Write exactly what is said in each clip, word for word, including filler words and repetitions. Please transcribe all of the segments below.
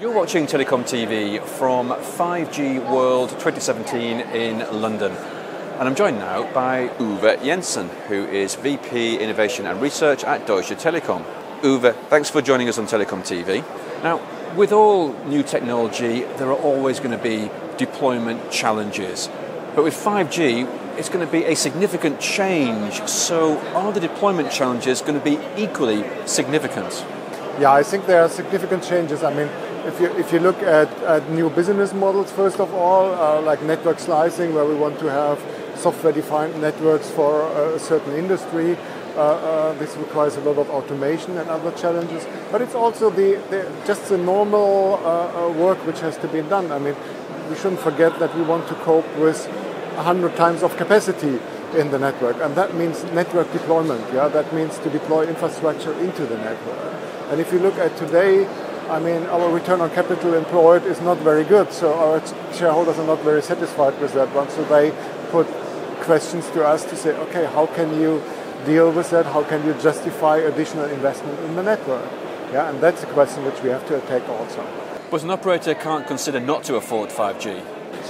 You're watching Telecom T V from five G World twenty seventeen in London. And I'm joined now by Uwe Jensen, who is V P Innovation and Research at Deutsche Telekom. Uwe, thanks for joining us on Telecom T V. Now, with all new technology, there are always going to be deployment challenges. But with five G, it's going to be a significant change. So are the deployment challenges going to be equally significant? Yeah, I think there are significant changes. I mean, If you, if you look at, at new business models, first of all, uh, like network slicing, where we want to have software-defined networks for a certain industry, uh, uh, this requires a lot of automation and other challenges. But it's also the, the just the normal uh, work which has to be done. I mean, we shouldn't forget that we want to cope with one hundred times of capacity in the network, and that means network deployment. Yeah, that means to deploy infrastructure into the network. And if you look at today, I mean, our return on capital employed is not very good, so our shareholders are not very satisfied with that one. So they put questions to us to say, okay, how can you deal with that? How can you justify additional investment in the network? Yeah, and that's a question which we have to attack also. But an operator can't consider not to afford five G.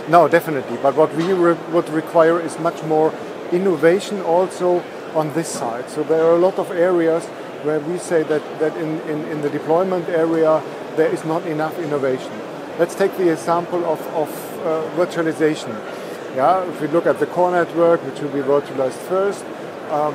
No, definitely. But what we re would require is much more innovation also on this side. So there are a lot of areas where we say that, that in, in, in the deployment area there is not enough innovation. Let's take the example of, of uh, virtualization. Yeah, if we look at the core network, which will be virtualized first, um,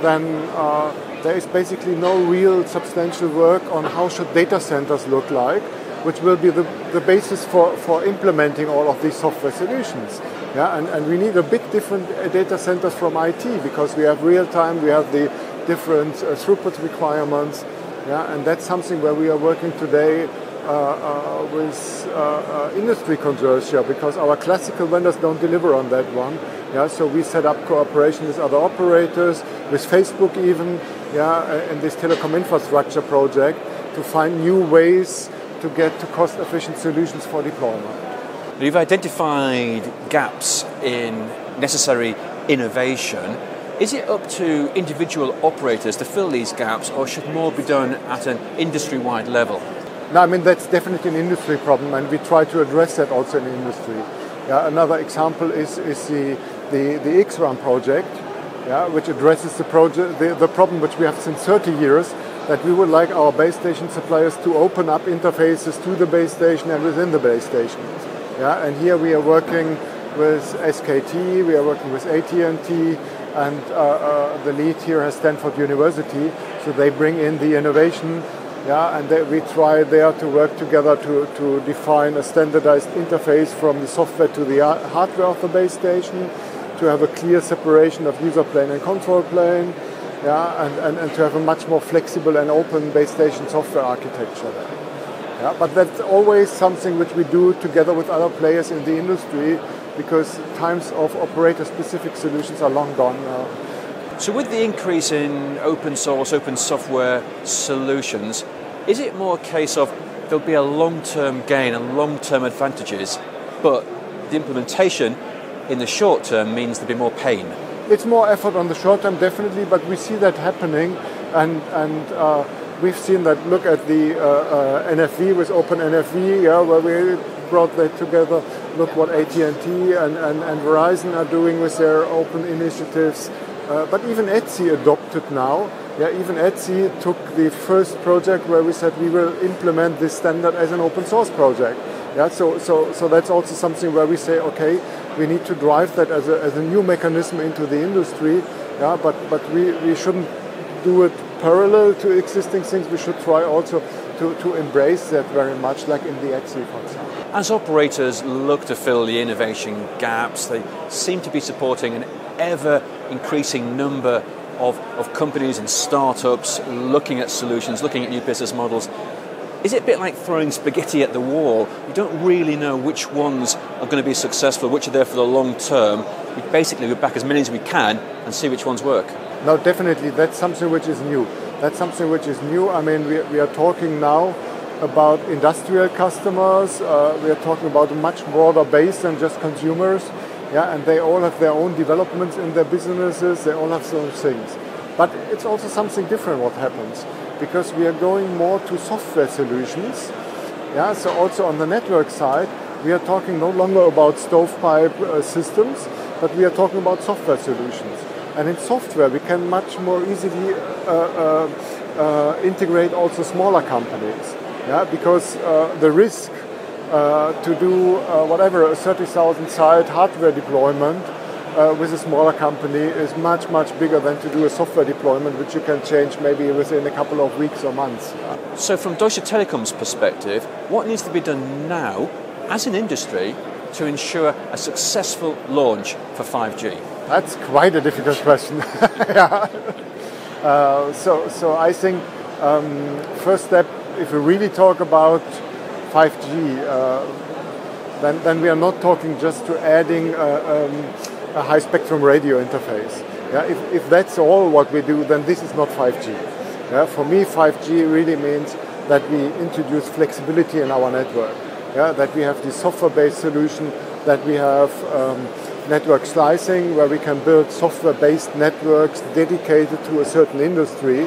then uh, there is basically no real substantial work on how should data centers look like, which will be the, the basis for, for implementing all of these software solutions. Yeah, and, and we need a bit different data centers from I T, because we have real time, we have the different uh, throughput requirements, yeah, and that's something where we are working today uh, uh, with uh, uh, industry consortia, because our classical vendors don't deliver on that one. Yeah, so we set up cooperation with other operators, with Facebook even, yeah, in this telecom infrastructure project to find new ways to get to cost-efficient solutions for deployment. You've identified gaps in necessary innovation. Is it up to individual operators to fill these gaps, or should more be done at an industry-wide level? No, I mean, that's definitely an industry problem, and we try to address that also in the industry. Yeah, another example is, is the, the, the xRAN project, yeah, which addresses the, project, the, the problem which we have since thirty years, that we would like our base station suppliers to open up interfaces to the base station and within the base station. Yeah, and here we are working with S K T, we are working with A T and T, and uh, uh, the lead here is Stanford University, so they bring in the innovation, yeah, and they, we try there to work together to, to define a standardized interface from the software to the hardware of the base station, to have a clear separation of user plane and control plane, yeah, and, and, and to have a much more flexible and open base station software architecture there. Yeah, but that's always something which we do together with other players in the industry, because times of operator-specific solutions are long gone now. So with the increase in open source, open software solutions, is it more a case of there'll be a long-term gain and long-term advantages, but the implementation in the short term means there'll be more pain? It's more effort on the short term, definitely, but we see that happening, and, and uh, we've seen that. Look at the uh, uh, N F V with Open N F V, yeah, where we brought that together. Look what A T and T and, and, and Verizon are doing with their open initiatives. Uh, but even ETSI adopted now. Yeah, even ETSI took the first project where we said we will implement this standard as an open source project. Yeah, so, so, so that's also something where we say, okay, we need to drive that as a, as a new mechanism into the industry. Yeah, but, but we, we shouldn't do it parallel to existing things. We should try also To, to embrace that very much, like in the xRAN, for example. As operators look to fill the innovation gaps, they seem to be supporting an ever-increasing number of, of companies and startups looking at solutions, looking at new business models. Is it a bit like throwing spaghetti at the wall? You don't really know which ones are going to be successful, which are there for the long term. We basically, we back as many as we can and see which ones work. No, definitely, that's something which is new. That's something which is new. I mean, we, we are talking now about industrial customers. Uh, we are talking about a much broader base than just consumers. Yeah, and they all have their own developments in their businesses. They all have those things. But it's also something different what happens, because we are going more to software solutions. Yeah, so also on the network side, we are talking no longer about stovepipe uh, systems, but we are talking about software solutions. And in software, we can much more easily uh, uh, uh, integrate also smaller companies. Yeah, because uh, the risk uh, to do uh, whatever, a thirty thousand site hardware deployment uh, with a smaller company is much, much bigger than to do a software deployment, which you can change maybe within a couple of weeks or months. Yeah. So from Deutsche Telekom's perspective, what needs to be done now as an industry to ensure a successful launch for five G? That's quite a difficult question. Yeah. uh, so, so I think um, first step, if we really talk about five G, uh, then, then we are not talking just to adding uh, um, a high spectrum radio interface. Yeah, if, if that's all what we do, then this is not five G. Yeah, for me, five G really means that we introduce flexibility in our network. Yeah, that we have the software-based solution, that we have um, network slicing, where we can build software-based networks dedicated to a certain industry,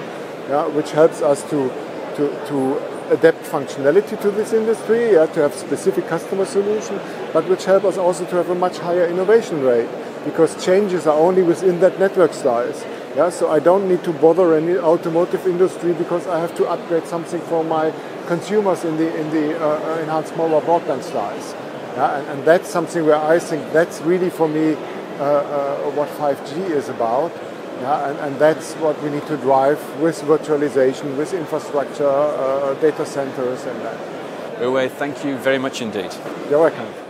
yeah, which helps us to, to, to adapt functionality to this industry, yeah, to have specific customer solution, but which help us also to have a much higher innovation rate, because changes are only within that network slice. Yeah, so I don't need to bother any automotive industry because I have to upgrade something for my consumers in the in the uh, enhanced mobile broadband slice. Yeah, and, and that's something where I think that's really for me uh, uh, what five G is about. Yeah, and, and that's what we need to drive with virtualization, with infrastructure, uh, data centers and that. Uwe, thank you very much indeed. You're welcome.